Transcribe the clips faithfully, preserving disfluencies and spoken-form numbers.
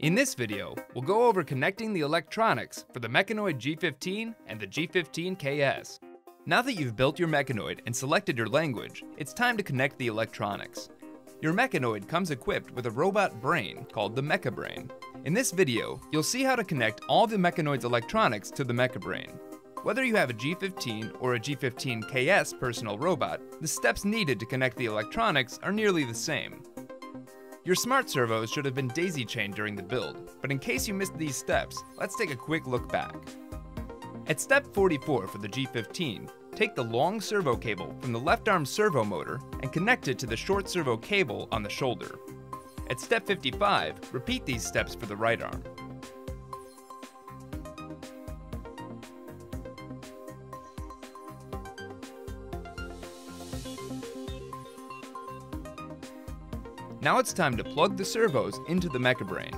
In this video, we'll go over connecting the electronics for the Meccanoid G fifteen and the G fifteen K S. Now that you've built your Meccanoid and selected your language, it's time to connect the electronics. Your Meccanoid comes equipped with a robot brain called the MeccaBrain. In this video, you'll see how to connect all the Meccanoid's electronics to the MeccaBrain. Whether you have a G fifteen or a G fifteen K S personal robot, the steps needed to connect the electronics are nearly the same. Your smart servos should have been daisy-chained during the build, but in case you missed these steps, let's take a quick look back. At step forty-four for the G fifteen, take the long servo cable from the left arm servo motor and connect it to the short servo cable on the shoulder. At step fifty-five, repeat these steps for the right arm. Now it's time to plug the servos into the MeccaBrain.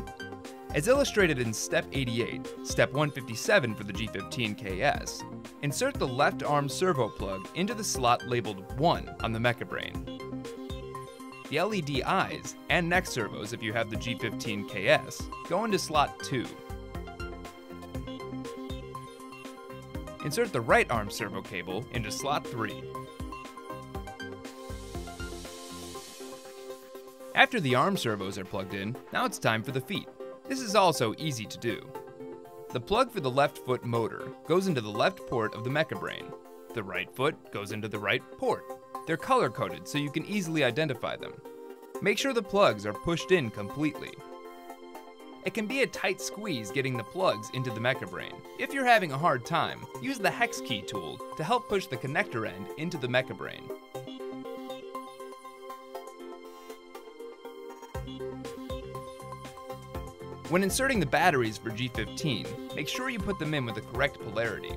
As illustrated in step eighty-eight, step one fifty-seven for the G fifteen K S, insert the left arm servo plug into the slot labeled one on the MeccaBrain. The L E D eyes and neck servos, if you have the G fifteen K S, go into slot two. Insert the right arm servo cable into slot three. After the arm servos are plugged in, now it's time for the feet. This is also easy to do. The plug for the left foot motor goes into the left port of the MeccaBrain. The right foot goes into the right port. They're color-coded so you can easily identify them. Make sure the plugs are pushed in completely. It can be a tight squeeze getting the plugs into the MeccaBrain. If you're having a hard time, use the hex key tool to help push the connector end into the MeccaBrain. When inserting the batteries for G fifteen, make sure you put them in with the correct polarity.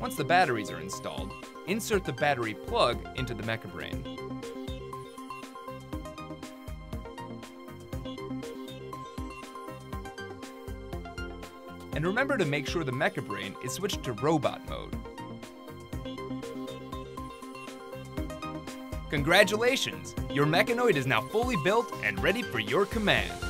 Once the batteries are installed, insert the battery plug into the MeccaBrain. And remember to make sure the MeccaBrain is switched to robot mode. Congratulations! Your Meccanoid is now fully built and ready for your command.